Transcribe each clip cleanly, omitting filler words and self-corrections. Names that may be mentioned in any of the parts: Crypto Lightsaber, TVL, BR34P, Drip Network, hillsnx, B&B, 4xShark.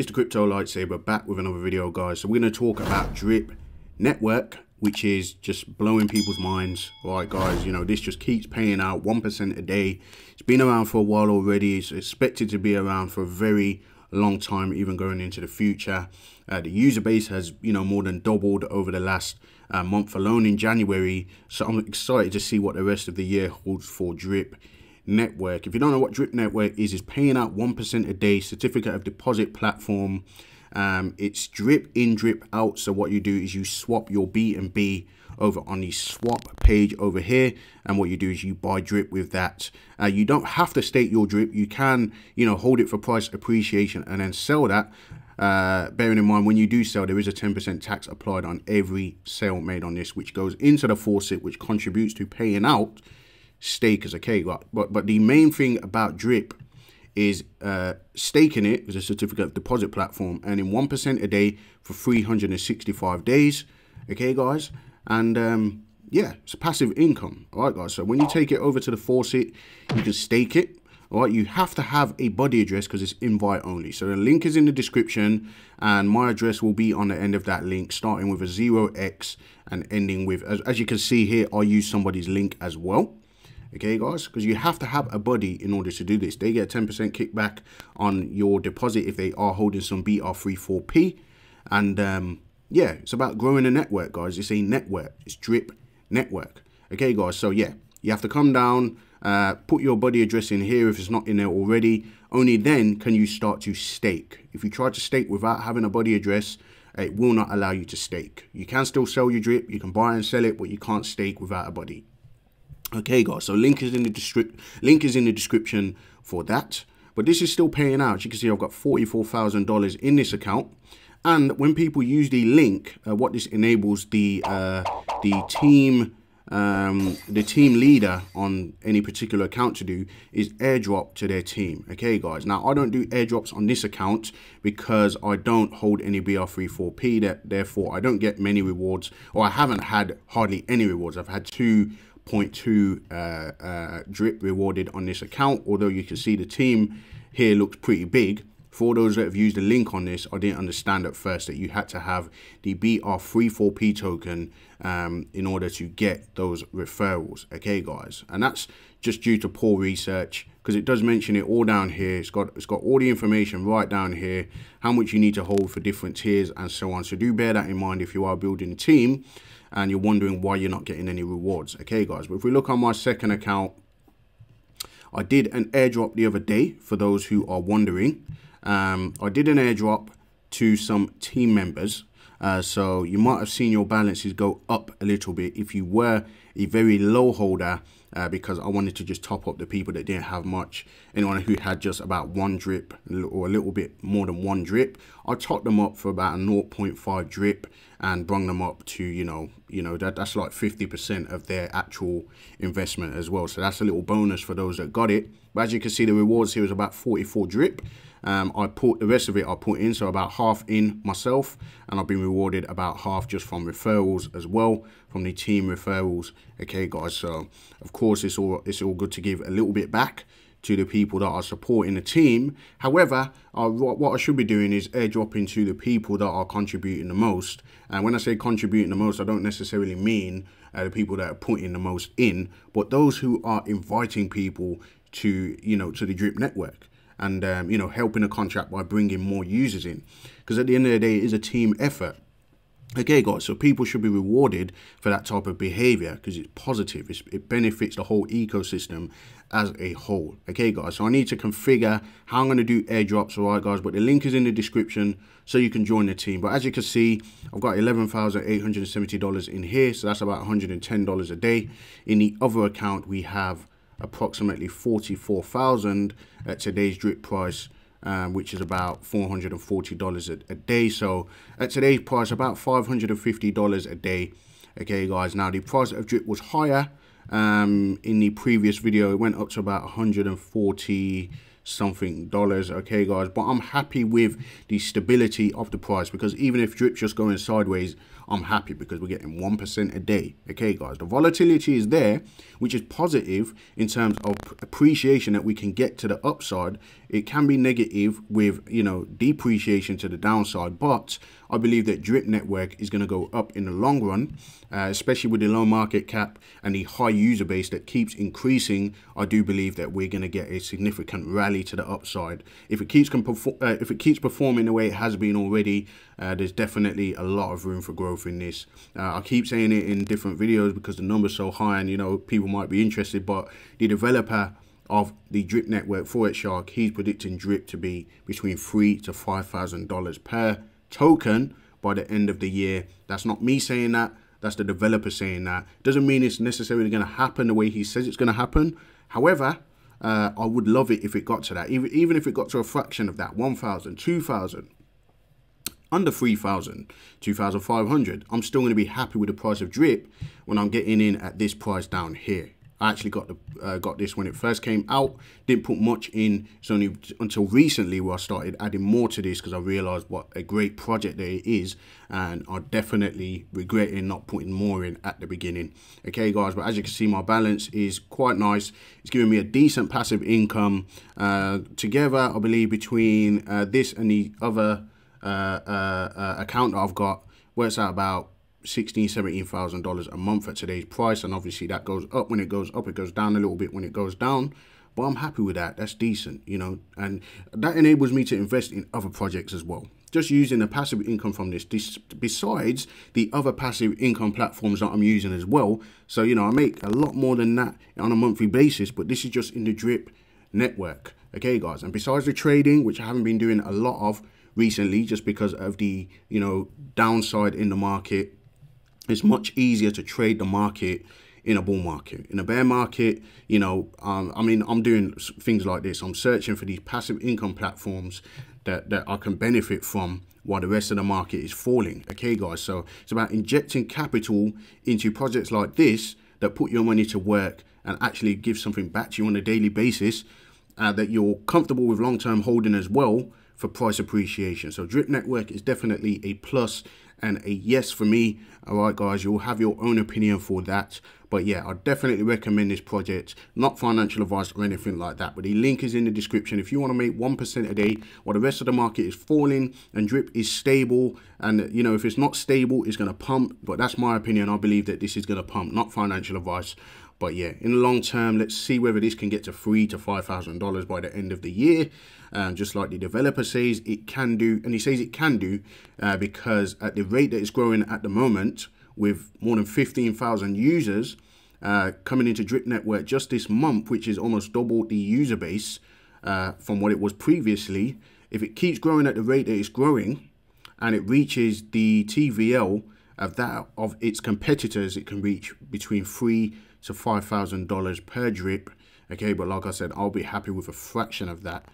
It's the Crypto Lightsaber back with another video, guys. So we're going to talk about Drip Network, which is just blowing people's minds. All right, guys, you know, this just keeps paying out 1% a day. It's been around for a while already. It's expected to be around for a very long time, even going into the future. The user base has, you know, more than doubled over the last month alone in January. So I'm excited to see what the rest of the year holds for Drip Network. If you don't know what Drip Network is paying out 1% a day certificate of deposit platform. It's drip in, drip out. So what you do is you swap your B&B over on the swap page over here, and what you do is you buy drip with that. You don't have to stake your drip. You can, you know, hold it for price appreciation and then sell that. Bearing in mind, when you do sell, there is a 10% tax applied on every sale made on this, which goes into the faucet, which contributes to paying out stakers. Okay, but the main thing about drip is staking it as a certificate of deposit platform, earning 1% a day for 365 days. Okay, guys, and yeah, it's passive income. All right, guys, so when you take it over to the faucet, you can stake it. All right, you have to have a body address because it's invite only. So the link is in the description, and my address will be on the end of that link, starting with a 0x and ending with, as you can see here, I use somebody's link as well. Okay, guys, because you have to have a buddy in order to do this. They get a 10% kickback on your deposit if they are holding some BR34P. And yeah, it's about growing a network, guys. It's a network. It's Drip Network. Okay, guys, so yeah, you have to come down, put your buddy address in here if it's not in there already. Only then can you start to stake. If you try to stake without having a buddy address, it will not allow you to stake. You can still sell your drip. You can buy and sell it, but you can't stake without a buddy. Okay, guys, so link is in the description for that. But this is still paying out. As you can see, I've got $44,000 in this account. And when people use the link, what this enables the team leader on any particular account to do is airdrop to their team. Okay, guys, now I don't do airdrops on this account because I don't hold any BR34P, therefore I don't get many rewards, or I haven't had hardly any rewards. I've had 2.2 drip rewarded on this account, although you can see the team here looks pretty big. For those that have used the link on this, I didn't understand at first that you had to have the BR34P token in order to get those referrals. Okay, guys, and that's just due to poor research, because it does mention it all down here. It's got all the information right down here, how much you need to hold for different tiers and so on. So do bear that in mind if you are building a team and you're wondering why you're not getting any rewards. Okay, guys, but if we look on my second account, I did an airdrop the other day, for those who are wondering. I did an airdrop to some team members, so you might have seen your balances go up a little bit if you were a very low holder, because I wanted to just top up the people that didn't have much. Anyone who had just about one drip or a little bit more than one drip, I topped them up for about a 0.5 drip and brung them up to, you know, that's like 50% of their actual investment as well. So that's a little bonus for those that got it. But as you can see, the rewards here is about 44 drip. I put the rest of it, I put in, so about half in myself, and I've been rewarded about half just from referrals as well, from the team referrals. Okay, guys, so of course it's all good to give a little bit back to the people that are supporting the team. However, what I should be doing is airdropping to the people that are contributing the most. And when I say contributing the most, I don't necessarily mean the people that are putting the most in, but those who are inviting people to, you know, to the Drip Network. And, you know, helping a contract by bringing more users in. Because at the end of the day, it is a team effort. Okay, guys, so people should be rewarded for that type of behavior because it's positive. It benefits the whole ecosystem as a whole. Okay, guys, so I need to configure how I'm going to do airdrops, all right, guys, but the link is in the description so you can join the team. But as you can see, I've got $11,870 in here, so that's about $110 a day. In the other account, we have approximately 44,000 at today's drip price, which is about $440 a day. So at today's price, about $550 a day. Okay, guys, now the price of drip was higher in the previous video. It went up to about $140 something. Okay, guys, but I'm happy with the stability of the price, because even if drip's just going sideways, I'm happy because we're getting 1% a day. Okay, guys, the volatility is there, which is positive in terms of appreciation that we can get to the upside. It can be negative with, you know, depreciation to the downside, but I believe that Drip Network is going to go up in the long run, especially with the low market cap and the high user base that keeps increasing. I do believe that we're going to get a significant rally to the upside. If it keeps performing the way it has been already, there's definitely a lot of room for growth in this. I keep saying it in different videos because the number's so high and, you know, people might be interested, but the developer of the Drip Network, 4xShark, he's predicting Drip to be between $3,000 to $5,000 per token by the end of the year. That's not me saying that, that's the developer saying that. Doesn't mean it's necessarily going to happen the way he says it's going to happen. However, I would love it if it got to that, even if it got to a fraction of that, 1,000, 2,000, under 3,000, 2,500. I'm still going to be happy with the price of Drip when I'm getting in at this price down here. I actually got this when it first came out, didn't put much in. It's only until recently where I started adding more to this because I realized what a great project that it is, and I definitely regretting not putting more in at the beginning. Okay, guys, but as you can see, my balance is quite nice. It's giving me a decent passive income. Together, I believe between this and the other account that I've got, works out about $16,000 to $17,000 a month at today's price, and obviously that goes up when it goes up, it goes down a little bit when it goes down, but I'm happy with that. That's decent, you know, and that enables me to invest in other projects as well, just using the passive income from this besides the other passive income platforms that I'm using as well. So, you know, I make a lot more than that on a monthly basis, but this is just in the Drip Network. Okay, guys, and besides the trading, which I haven't been doing a lot of recently just because of the, you know, downside in the market. It's much easier to trade the market in a bull market. In a bear market, you know, I mean, I'm doing things like this. I'm searching for these passive income platforms that I can benefit from while the rest of the market is falling. Okay, guys, so it's about injecting capital into projects like this that put your money to work and actually give something back to you on a daily basis that you're comfortable with long-term holding as well for price appreciation. So Drip Network is definitely a plus and a yes for me. All right, guys, you'll have your own opinion for that, but yeah, I definitely recommend this project. Not financial advice or anything like that, but the link is in the description. If you want to make 1% a day while the rest of the market is falling and Drip is stable, and, you know, if it's not stable, it's going to pump, but that's my opinion. I believe that this is going to pump, not financial advice. But yeah, in the long term, let's see whether this can get to $3,000 to $5,000 by the end of the year. Just like the developer says it can do, and he says it can do because at the rate that it's growing at the moment, with more than 15,000 users coming into Drip Network just this month, which is almost double the user base from what it was previously. If it keeps growing at the rate that it's growing and it reaches the TVL of that of its competitors, it can reach between $3,000 to $5,000 per Drip. Okay, but like I said, I'll be happy with a fraction of that.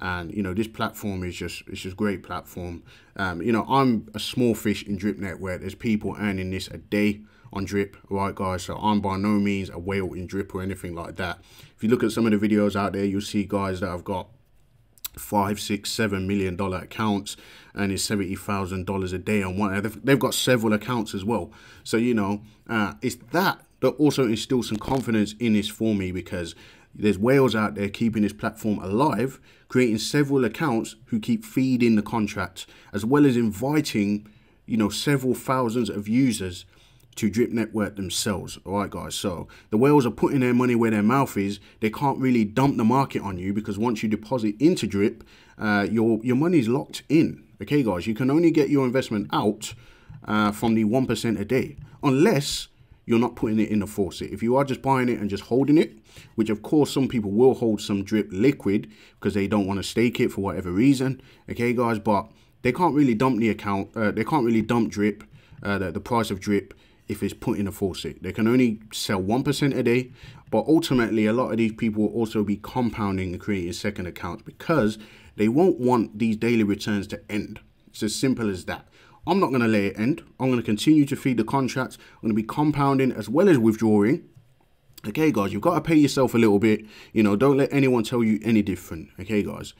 And, you know, this platform is just, it's just great platform. You know, I'm a small fish in Drip Network. There's people earning this a day on Drip, right, guys? So I'm by no means a whale in Drip or anything like that. If you look at some of the videos out there, you'll see guys that have got $5, $6, $7 million accounts and it's $70,000 a day on one. They've got several accounts as well. So, you know, it's that that also instills some confidence in this for me, because there's whales out there keeping this platform alive, creating several accounts who keep feeding the contracts, as well as inviting, you know, several thousands of users to Drip Network themselves. All right, guys, so the whales are putting their money where their mouth is. They can't really dump the market on you, because once you deposit into Drip, your money's locked in. Okay, guys, you can only get your investment out from the 1% a day, unless you're not putting it in the faucet. If you are just buying it and just holding it, which of course some people will hold some Drip liquid because they don't want to stake it for whatever reason. Okay, guys, but they can't really dump the account. They can't really dump Drip, the price of Drip, if it's put in a faucet. They can only sell 1% a day, but ultimately a lot of these people will also be compounding and creating second accounts because they won't want these daily returns to end. It's as simple as that. I'm not going to let it end. I'm going to continue to feed the contracts. I'm going to be compounding as well as withdrawing Okay, guys, you've got to pay yourself a little bit. You know, don't let anyone tell you any different. Okay, guys,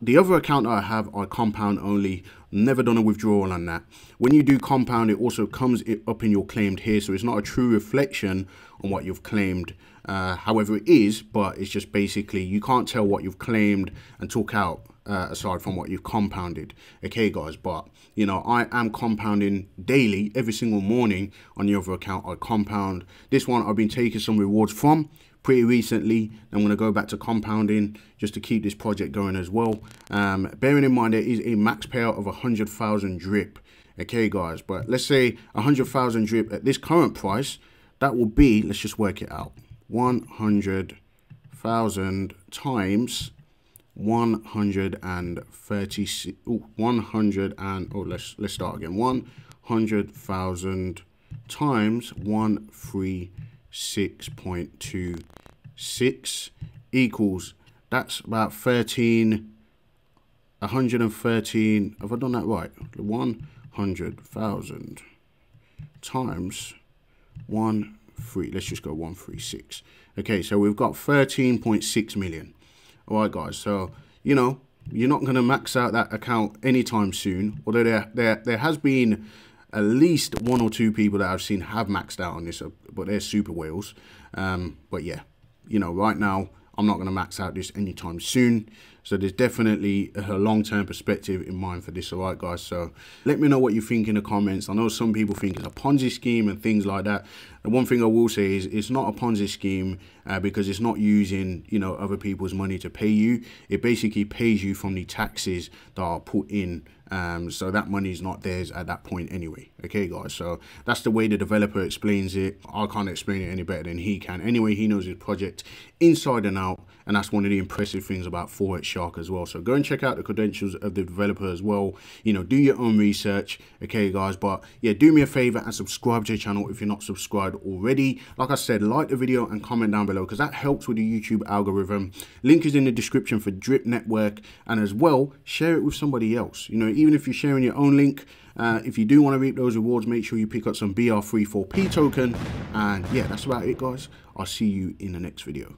the other account I have, I compound only. Never done a withdrawal on that. When you do compound, it also comes up in your claimed here, so it's not a true reflection on what you've claimed. However, it is, but it's just basically you can't tell what you've claimed and talk out aside from what you've compounded. Okay, guys, but you know, I am compounding daily, every single morning on the other account. I compound this one. I've been taking some rewards from pretty recently. I'm going to go back to compounding just to keep this project going as well. Bearing in mind there is a max payout of 100,000 drip. Okay, guys, but let's say 100,000 drip at this current price, that will be, let's just work it out, 100,000 times 136. 100 and oh, let's start again. 100,000 times 136.26 equals, that's about 113. Have I done that right? 100,000 times 13. Let's just go 136. Okay, so we've got 13.6 million. All right, guys. So you know you're not going to max out that account anytime soon. Although there has been at least one or two people that I've seen have maxed out on this, but they're super whales. But yeah, you know, right now, I'm not going to max out this anytime soon. So there's definitely a long-term perspective in mind for this. All right, guys. So let me know what you think in the comments. I know some people think it's a Ponzi scheme and things like that. And one thing I will say is it's not a Ponzi scheme because it's not using, you know, other people's money to pay you. It basically pays you from the taxes that are put in. So that money is not theirs at that point anyway. Okay, guys. So that's the way the developer explains it. I can't explain it any better than he can. Anyway, he knows his project inside and out. And that's one of the impressive things about 4xShark as well. So go and check out the credentials of the developer as well. You know, do your own research. Okay, guys. But yeah, do me a favor and subscribe to the channel if you're not subscribed already. Like I said, like the video and comment down below because that helps with the YouTube algorithm. Link is in the description for Drip Network. And as well, share it with somebody else. You know, even if you're sharing your own link, if you do want to reap those rewards, make sure you pick up some BR34P token. And yeah, that's about it, guys. I'll see you in the next video.